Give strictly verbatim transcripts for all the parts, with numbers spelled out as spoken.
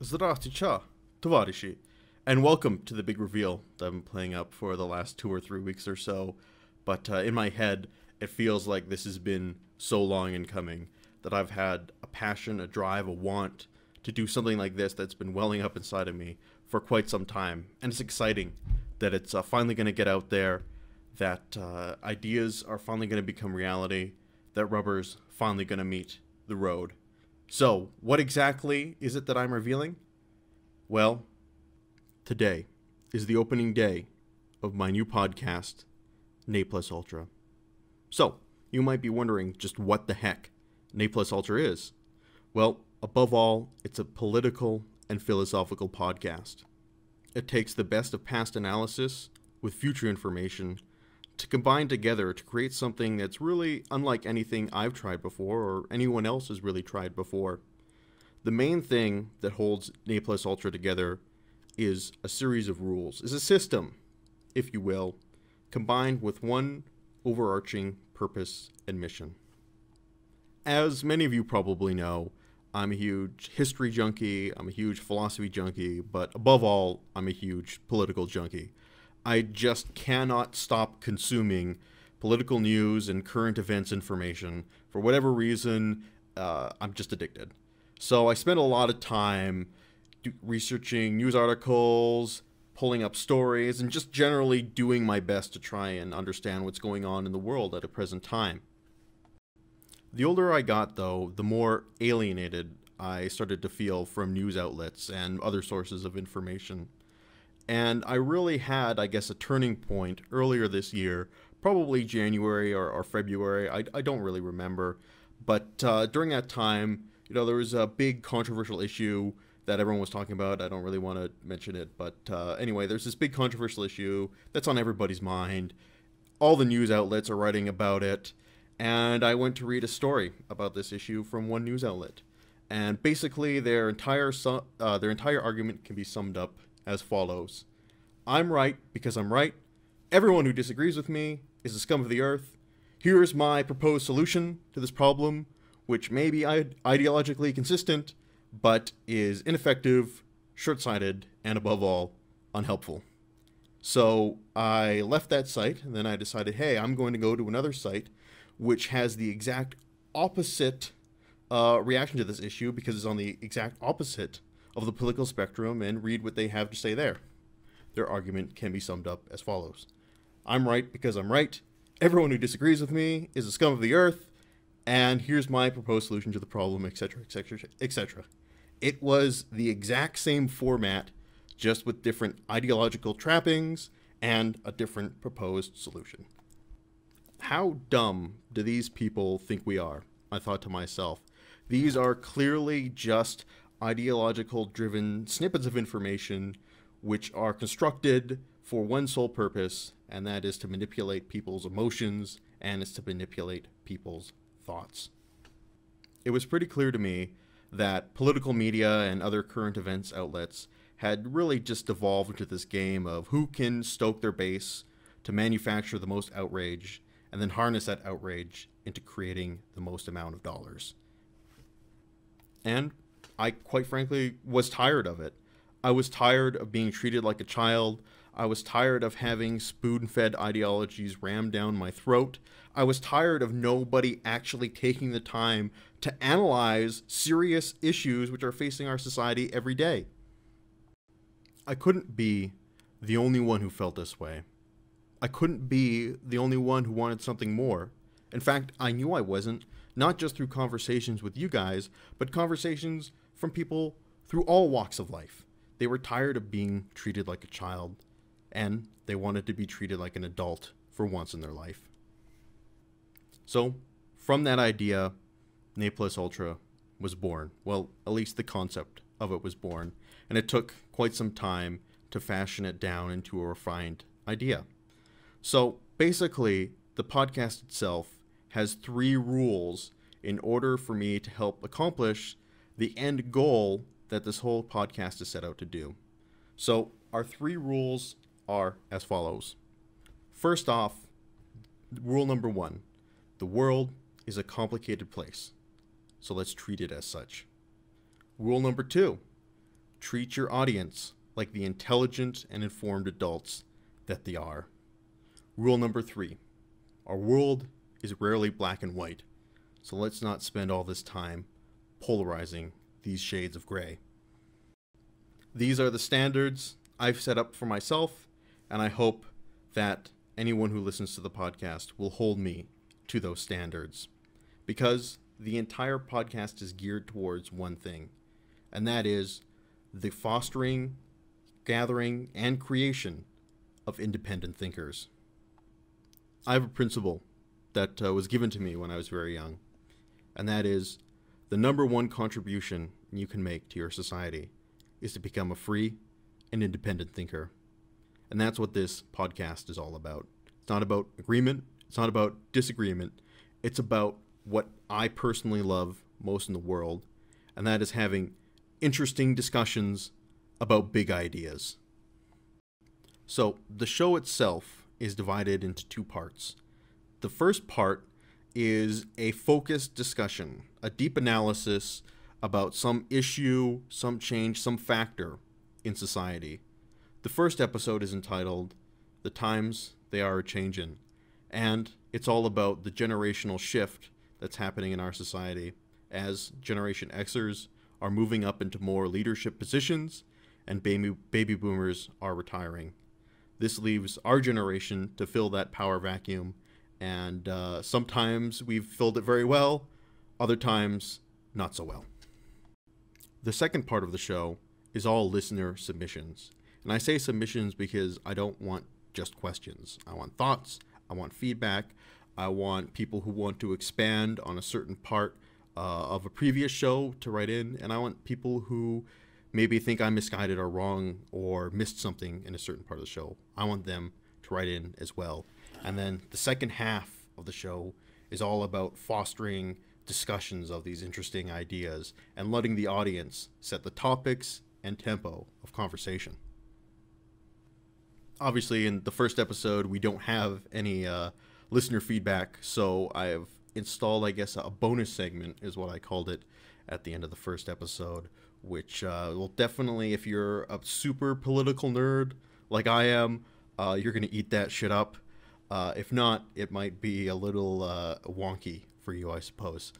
Здравствуйте, товарищи, and welcome to the big reveal that I've been playing up for the last two or three weeks or so, but uh, in my head, it feels like this has been so long in coming that I've had a passion, a drive, a want to do something like this that's been welling up inside of me for quite some time, and it's exciting that it's uh, finally going to get out there, that uh, ideas are finally going to become reality, that rubber's finally going to meet the road. So, what exactly is it that I'm revealing? Well, today is the opening day of my new podcast, Ne Plus Ultra. So, you might be wondering just what the heck Ne Plus Ultra is. Well, above all, it's a political and philosophical podcast. It takes the best of past analysis with future information to combine together to create something that's really unlike anything I've tried before or anyone else has really tried before. The main thing that holds Ne Plus Ultra together is a series of rules, is a system, if you will, combined with one overarching purpose and mission. As many of you probably know, I'm a huge history junkie, I'm a huge philosophy junkie, but above all, I'm a huge political junkie. I just cannot stop consuming political news and current events information. For whatever reason, uh, I'm just addicted. So I spend a lot of time do researching news articles, pulling up stories, and just generally doing my best to try and understand what's going on in the world at a present time. The older I got, though, the more alienated I started to feel from news outlets and other sources of information. And I really had, I guess, a turning point earlier this year, probably January or, or February, I, I don't really remember. But uh, during that time, you know, there was a big controversial issue that everyone was talking about. I don't really want to mention it, but uh, anyway, there's this big controversial issue that's on everybody's mind. All the news outlets are writing about it, and I went to read a story about this issue from one news outlet. And basically, their entire, su uh, their entire argument can be summed up as follows. I'm right because I'm right. Everyone who disagrees with me is the scum of the earth. Here's my proposed solution to this problem, which may be ideologically consistent, but is ineffective, short-sighted, and above all, unhelpful. So I left that site, and then I decided, hey, I'm going to go to another site which has the exact opposite uh, reaction to this issue because it's on the exact opposite of the political spectrum, and read what they have to say there. Their argument can be summed up as follows. I'm right because I'm right. Everyone who disagrees with me is the scum of the earth, and here's my proposed solution to the problem, et cetera, et cetera, et cetera. It was the exact same format, just with different ideological trappings and a different proposed solution. How dumb do these people think we are? I thought to myself. These are clearly just ideological-driven snippets of information which are constructed for one sole purpose, and that is to manipulate people's emotions and is to manipulate people's thoughts. It was pretty clear to me that political media and other current events outlets had really just devolved into this game of who can stoke their base to manufacture the most outrage and then harness that outrage into creating the most amount of dollars. And I, quite frankly, was tired of it. I was tired of being treated like a child. I was tired of having spoon-fed ideologies rammed down my throat. I was tired of nobody actually taking the time to analyze serious issues which are facing our society every day. I couldn't be the only one who felt this way. I couldn't be the only one who wanted something more. In fact, I knew I wasn't, not just through conversations with you guys, but conversations from people through all walks of life. They were tired of being treated like a child, and they wanted to be treated like an adult for once in their life. So, from that idea, Ne Plus Ultra was born. Well, at least the concept of it was born, and it took quite some time to fashion it down into a refined idea. So, basically, the podcast itself has three rules in order for me to help accomplish the end goal that this whole podcast is set out to do. So our three rules are as follows. First off, rule number one, the world is a complicated place, so let's treat it as such. Rule number two, Treat your audience like the intelligent and informed adults that they are. Rule number three, our world is rarely black and white, so let's not spend all this time polarizing these shades of gray. These are the standards I've set up for myself, and I hope that anyone who listens to the podcast will hold me to those standards, because the entire podcast is geared towards one thing, and that is the fostering, gathering, and creation of independent thinkers. I have a principle that uh, was given to me when I was very young, and that is the number one contribution you can make to your society is to become a free and independent thinker. And that's what this podcast is all about. It's not about agreement. It's not about disagreement. It's about what I personally love most in the world, and that is having interesting discussions about big ideas. So the show itself is divided into two parts. The first part is a focused discussion, a deep analysis about some issue, some change, some factor in society. The first episode is entitled "The Times They Are A-Changin'," and it's all about the generational shift that's happening in our society as Generation Xers are moving up into more leadership positions and baby, baby boomers are retiring. This leaves our generation to fill that power vacuum, and uh, sometimes we've filled it very well, other times not so well. The second part of the show is all listener submissions. And I say submissions because I don't want just questions. I want thoughts, I want feedback, I want people who want to expand on a certain part uh, of a previous show to write in, and I want people who maybe think I misguided or wrong or missed something in a certain part of the show. I want them to write in as well. And then the second half of the show is all about fostering discussions of these interesting ideas and letting the audience set the topics and tempo of conversation. Obviously, in the first episode, we don't have any uh, listener feedback, so I've installed, I guess, a bonus segment is what I called it at the end of the first episode, which uh, will definitely, if you're a super political nerd like I am, uh, you're going to eat that shit up. Uh, if not, it might be a little uh, wonky for you, I suppose.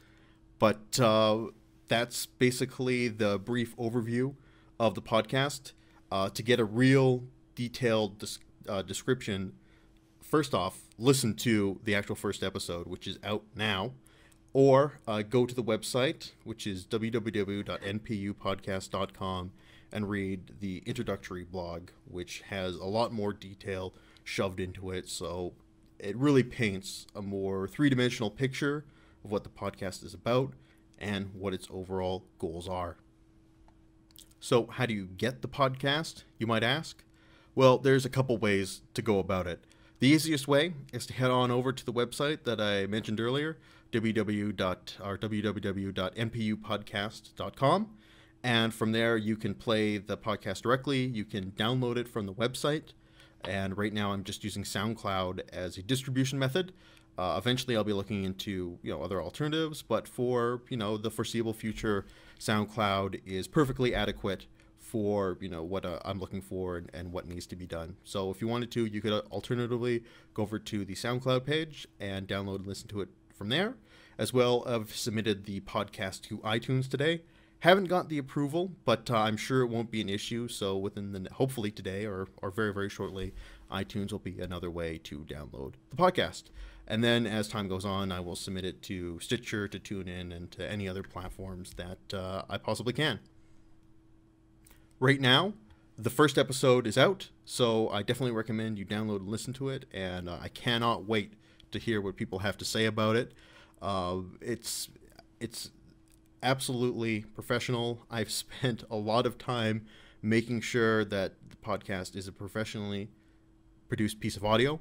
But uh, that's basically the brief overview of the podcast. Uh, to get a real detailed dis uh, description, first off, listen to the actual first episode, which is out now, or uh, go to the website, which is w w w dot n p u podcast dot com, and read the introductory blog, which has a lot more detail shoved into it, so it really paints a more three-dimensional picture of what the podcast is about and what its overall goals are. So how do you get the podcast, you might ask? Well, there's a couple ways to go about it. The easiest way is to head on over to the website that I mentioned earlier, w w w dot n p u podcast dot com, and from there you can play the podcast directly. You can download it from the website, and right now I'm just using SoundCloud as a distribution method. Uh, eventually I'll be looking into, you know, other alternatives, but for, you know, the foreseeable future, SoundCloud is perfectly adequate for, you know, what uh, I'm looking for and, and what needs to be done. So if you wanted to, you could alternatively go over to the SoundCloud page and download and listen to it from there. As well, I've submitted the podcast to iTunes today. Haven't got the approval, but uh, I'm sure it won't be an issue. So within the, hopefully today or, or very, very shortly, iTunes will be another way to download the podcast. And then as time goes on, I will submit it to Stitcher, to TuneIn, and to any other platforms that uh, I possibly can. Right now, the first episode is out, so I definitely recommend you download and listen to it, and uh, I cannot wait to hear what people have to say about it. Uh, it's, it's absolutely professional. I've spent a lot of time making sure that the podcast is a professionally produced piece of audio,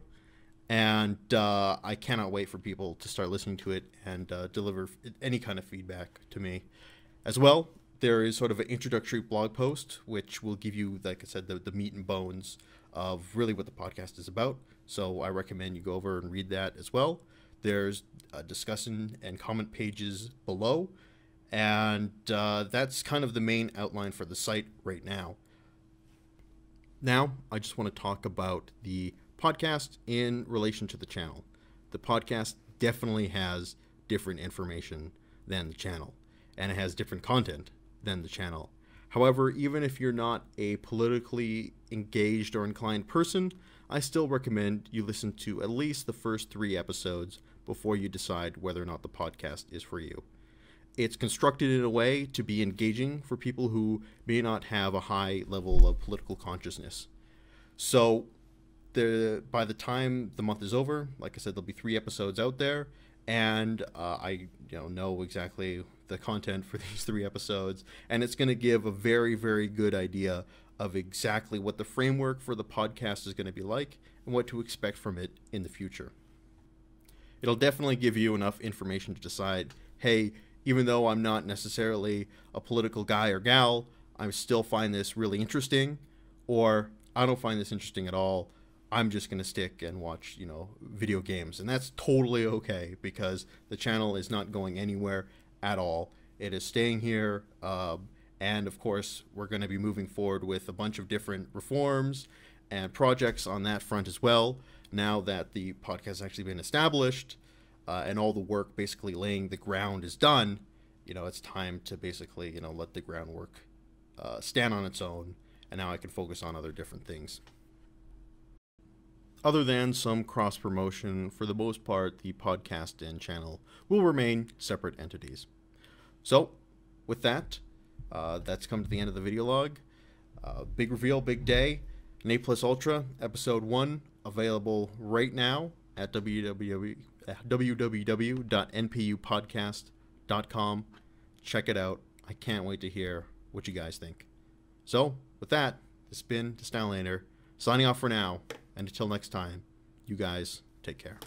and uh, I cannot wait for people to start listening to it and uh, deliver any kind of feedback to me. As well, there is sort of an introductory blog post, which will give you, like I said, the, the meat and bones of really what the podcast is about. So I recommend you go over and read that as well. There's a discussion and comment pages below. And uh, that's kind of the main outline for the site right now. Now, I just want to talk about the podcast in relation to the channel. The podcast definitely has different information than the channel, and it has different content than the channel. However, even if you're not a politically engaged or inclined person, I still recommend you listen to at least the first three episodes before you decide whether or not the podcast is for you. It's constructed in a way to be engaging for people who may not have a high level of political consciousness. So the, by the time the month is over, like I said, there'll be three episodes out there. And uh, I you know, know exactly the content for these three episodes, and it's going to give a very, very good idea of exactly what the framework for the podcast is going to be like and what to expect from it in the future. It'll definitely give you enough information to decide, hey, even though I'm not necessarily a political guy or gal, I still find this really interesting, or I don't find this interesting at all. I'm just going to stick and watch, you know, video games. And that's totally okay, because the channel is not going anywhere at all. It is staying here. Um, and of course, we're going to be moving forward with a bunch of different reforms and projects on that front as well. Now that the podcast has actually been established uh, and all the work basically laying the ground is done, you know, it's time to basically, you know, let the groundwork uh, stand on its own. And now I can focus on other different things. Other than some cross-promotion, for the most part, the podcast and channel will remain separate entities. So, with that, uh, that's come to the end of the video log. Uh, big reveal, big day. Ne Plus Ultra, Episode one, available right now at w w w dot n p u podcast dot com. Check it out. I can't wait to hear what you guys think. So, with that, this has been Stanlander, signing off for now. And until next time, you guys take care.